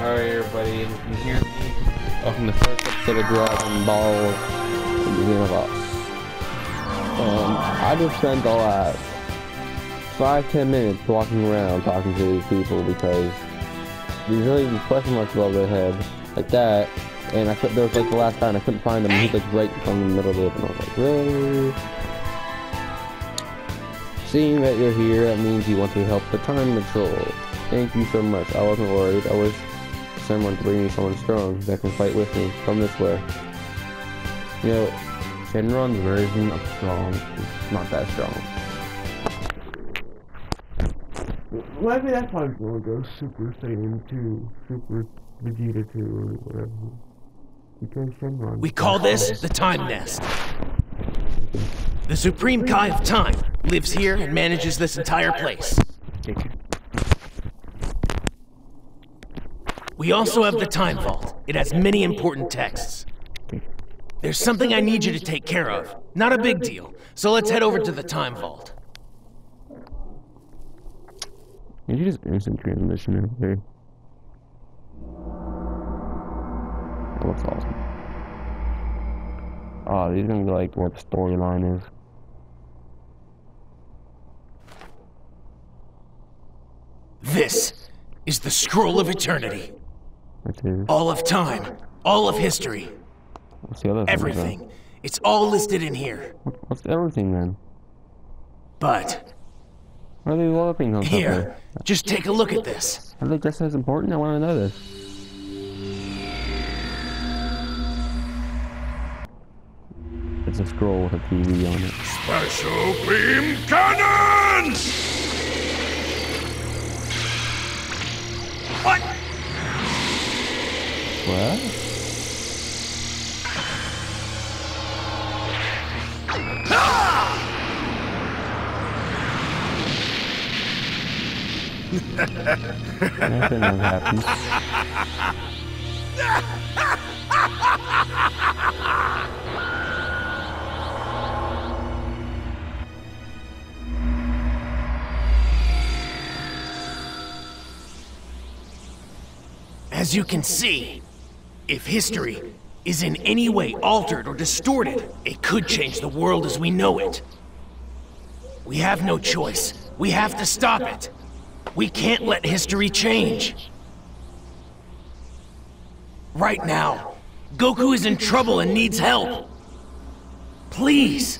Alright everybody, if you can hear me, welcome to the first episode of Dragon Balls Xenoverse. I just spent the last 5–10 minutes walking around talking to these people because these really question marks above their head, like that, and I could, there was like the last time I couldn't find them, and he's like right from the middle of the open, and I was like, really? Seeing that you're here, that means you want to help the time patrol. Thank you so much. I wasn't worried. I wish someone to bring me someone strong that can fight with me from this way. You know, Shenron's version of strong is not that strong. Maybe that's why we're gonna go Super Saiyan 2, Super Vegeta 2, or whatever. Because Shenron. We call this the Time Nest. The Supreme Kai of Time lives here and manages this entire place. We also have the Time Vault. It has many important texts. There's something I need you to take care of. Not a big deal. So let's head over to the Time Vault. Did you just instant transmission in there? That looks awesome. Oh, these are gonna be like what the storyline is. This is the Scroll of Eternity. All of time, all of history, everything. It's all listed in here. What's everything then? But why are they developing those here, up there? Just take a look at this. I think that's as important. I want to know this. It's a scroll with a TV on it. Special Beam Cannon! What? What? Nothing will happen. As you can see, if history is in any way altered or distorted, it could change the world as we know it. We have no choice. We have to stop it. We can't let history change. Right now, Goku is in trouble and needs help. Please.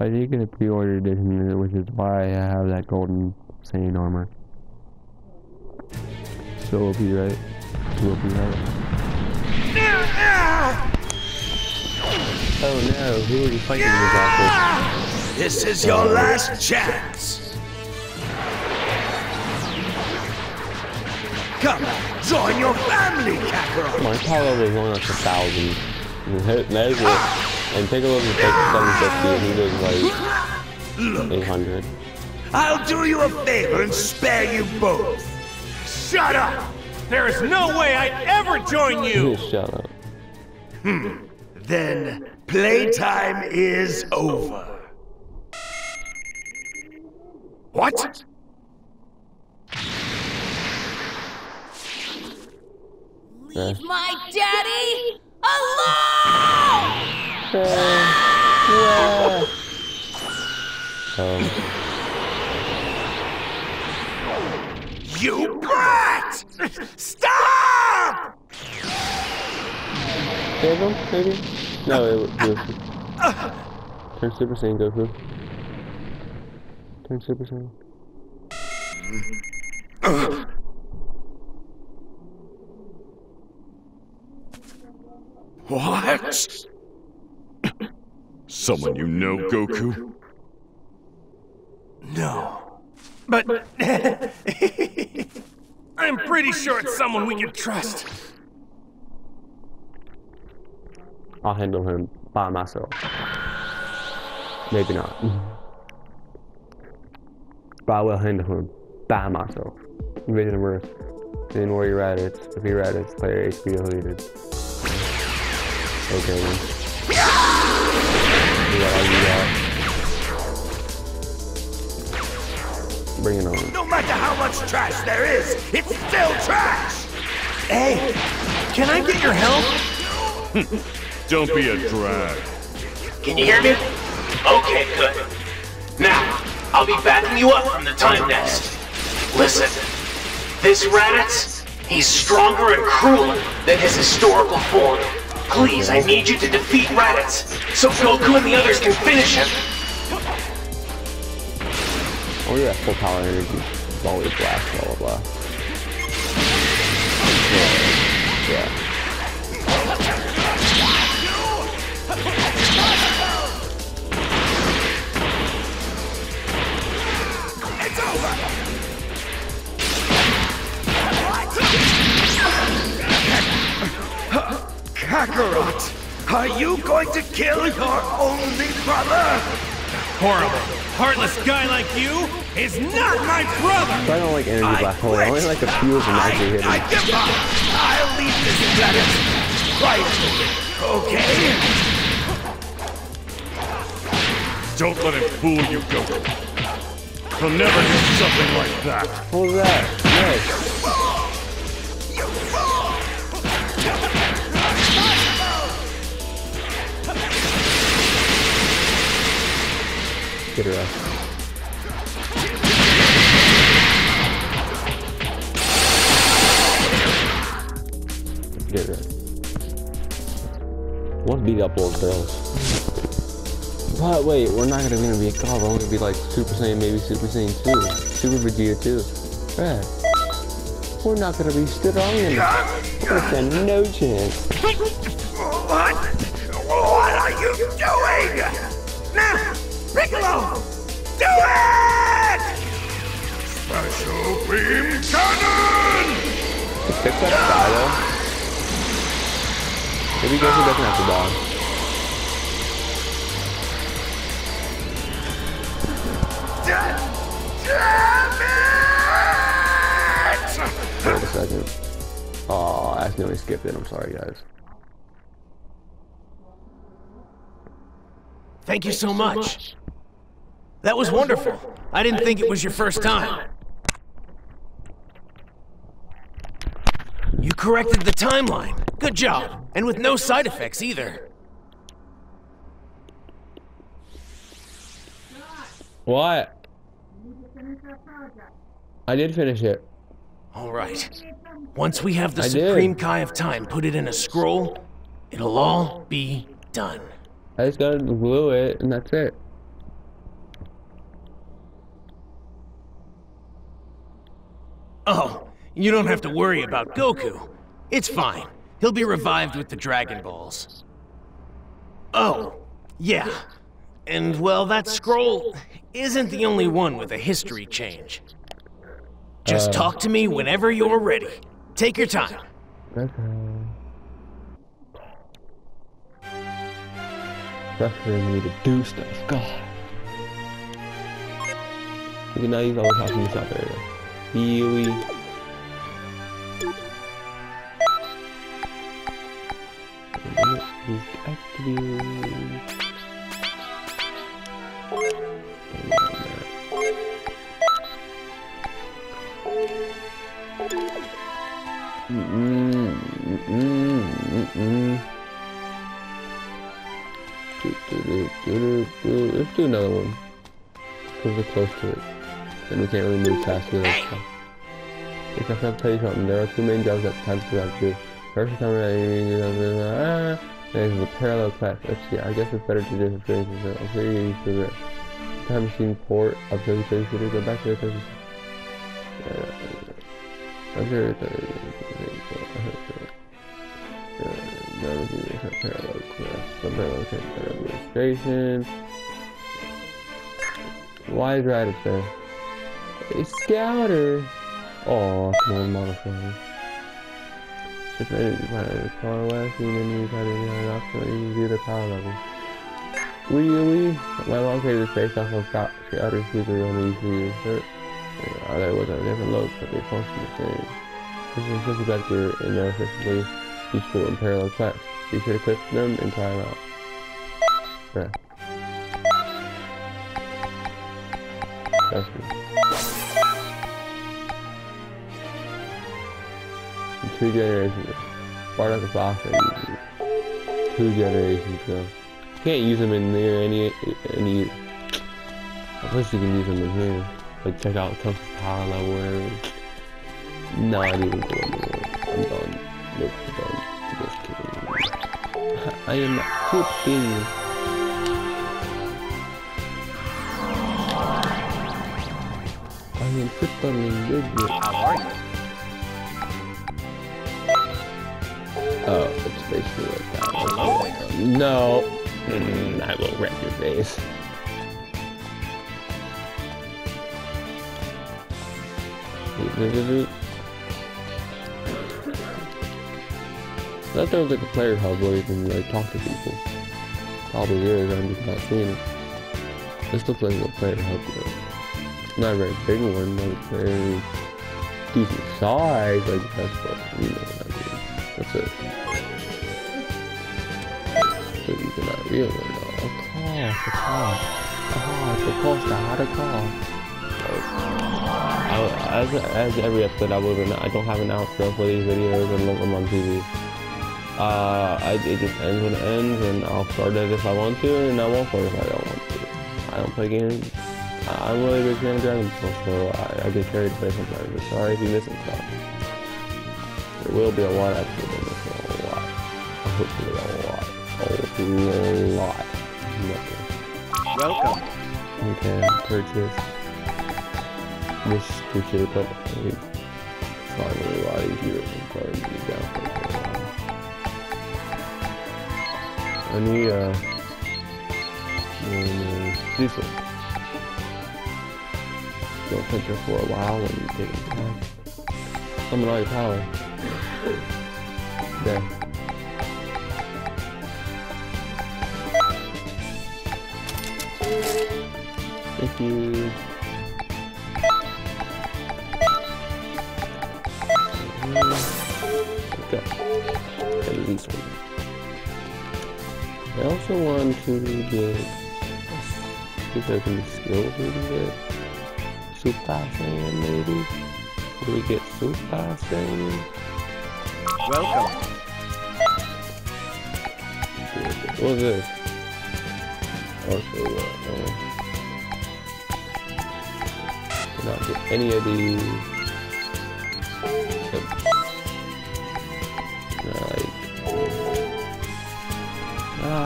I did get a pre-order edition, which is why I have that golden Saiyan armor. So OP, right? So OP, right? Oh no, who are you fighting with that? This is your last chance! Come, join your family, Kakarot! My power was going up to 1,000. That is it. And Piccolo is like 750, and he does like 800. I'll do you a favor and spare you both. Shut up! There is no way I'd ever join you! Shut up. Then playtime is over. What? Leave my daddy alone! Yeah. You brat! Stop! Save him, maybe? No, it was. Turn Super Saiyan, Goku. Turn Super Saiyan. What? Someone you know, Goku? No. But I'm pretty sure it's someone we can trust. I'll handle him by myself. Maybe not. But I will handle him by myself. Vision worse. Then worry Raditz. If he Raditz, player HP deleted. Okay then. Yeah, Bring it on. No matter how much trash there is, it's still trash! Hey, can I get your help? Don't be a drag. Can you hear me? Okay, good. Now, I'll be backing you up from the Time Nest. Listen, this Raditz, he's stronger and crueler than his historical form. Please, I need you to defeat Raditz, so Goku and the others can finish him. Oh, you're at full power energy. It's always blast, blah, blah, blah. Yeah. It's over! Kakarot, are you going to kill your only brother? Horrible. Heartless guy like you is not my brother! I don't like energy black holes. I only like a few of them actually hitting. I give up! I'll leave this planet! Right! Okay? Don't let him fool you, Goku. He'll never do something like that. What was that? Nice. You fool! You fool! Get her up. Get her up. We'll beat up old girls. But wait, we're not gonna be a god. We're gonna be like Super Saiyan, maybe Super Saiyan 2, Super Vegeta 2. Yeah. We're not gonna be strong enough. There's no chance. What? What are you doing? Now! Piccolo! Do it! Special Beam Cannon! Let's fix that guy though. Maybe Goku doesn't have to die. Damn it! Wait a second. Oh, I accidentally skipped it. I'm sorry, guys. Thank you so much. That was wonderful. I didn't think it was your first time. You corrected the timeline. Good job. And with no side effects either. What? I did finish it. All right. Once we have the Supreme Kai of Time put it in a scroll, it'll all be done. I just gotta glue it, and that's it. Oh, you don't have to worry about Goku. It's fine. He'll be revived with the Dragon Balls. Oh, yeah. And, well, that scroll isn't the only one with a history change. Just talk to me whenever you're ready. Take your time. Okay. Preferring me to do stuff, God. You can now use all the house in the south area. Really? Let's do another one, because we're close to it, and we can't really move past the other stuff. Except I'll tell you something, there are two main jobs at the time to do. First time there's the Parallel Quest. Let's see, I guess it's better to do the training, so I'm pretty easy to do. Time machine port of 33, should we go back to the 30? I'm sure it's Parallel Quest, some Parallel Quest administration. Why is Raditz there? A scouter! Aw, come on, motherfucker. Just ready to find a far west, and then we try to get an option, and you can do the power level. Really? My mom created this based off of scouter secret on the ECU insert. And there was a different load, but they function the same. This is just about your inefficiently useful and parallel quests. You should equip them and try them out. Yeah. That's good. 2 generations. Part of the box I used it. 2 generations ago. You can't use them in there any. I wish you can use them in here. Like check out Tough Power Level whatever. Not even going anywhere. I'm done. Nope, I'm done. Just kidding. I am not kidding. I mean, put them in good. How are you? Oh, it's basically like that. Oh, no! I will wreck your face. That sounds like a player hub where you can like talk to people. Probably is, I'm just not seeing it. This looks like a player hub though. Not a very big one, but it's very decent size, I guess, but you know what I mean. That's it. So you cannot realize it all. Of course, I had a call. As every episode I would, I don't have an outro for these videos and look them on TV. It just ends when it ends, and I'll start it if I want to, and I won't start it if I don't want to. I don't play games. I'm really big fan of Dragon Balls, so I get carried away sometimes. But sorry if you miss it, there will be a lot actually. Hopefully a lot. Nothing. Welcome. You can purchase this feature, but it's not really a lot easier than probably down for a while. And we this one. Don't touch it for a while when you take it down. Summon all your power. There. Thank you. Okay. At least one. I also want to get... see if there can be skills we can get. Super Saiyan, maybe? Do we get Super Saiyan? Welcome! What's this? Okay, cannot get any of these. Like...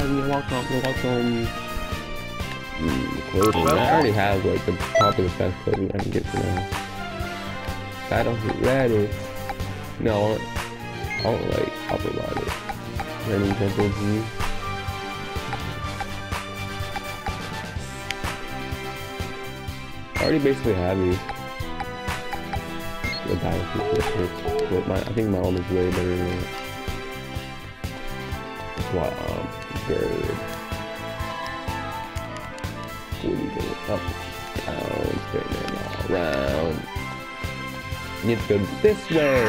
you're welcome, clothing. I already have like the probably the best clothing I can get for now. Battle for Raditz. No, I don't like upper Raditz. Running Temple G. I already basically have these. The Battle for my I think my one is way better than it. That's why I'm up, down, straight and all around. You have to go this way.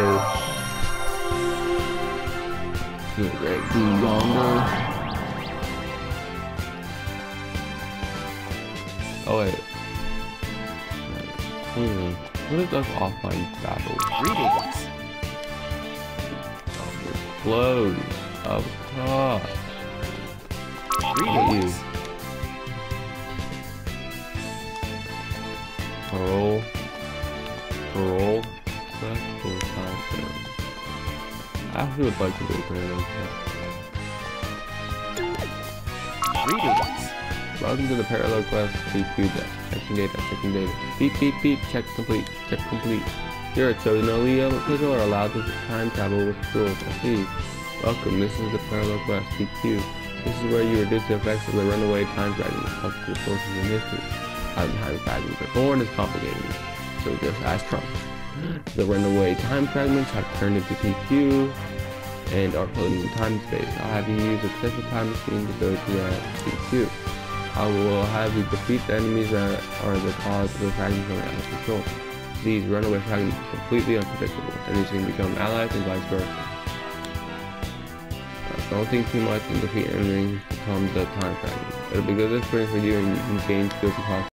You right to yonder. Oh wait. What is those offline battles? Readings. Blows. Of course. Readings. Parallel Quest time. I actually would like to do a Parallel Quest. Readings! Welcome to the Parallel Quest. Please do that. Checking data, Beep, beep, beep. Check complete, You're a chosen elite level official or allowed to time travel with tools. I see. Welcome, this is the Parallel Quest. PQ. This is where you reduce the effects of the runaway time fragment up to the sources in history. Time fragments are born is complicated, so just ask Trump. The runaway time fragments have turned into PQ and are floating in time space. I'll have you use a special time machine to go to that PQ. I will have you defeat the enemies that are the cause of the fragments that are out of control. These runaway fragments are completely unpredictable, and you can become allies and vice versa. Don't think too much and defeat enemies becomes the time fragment. It'll be good experience for you, and you can gain skills and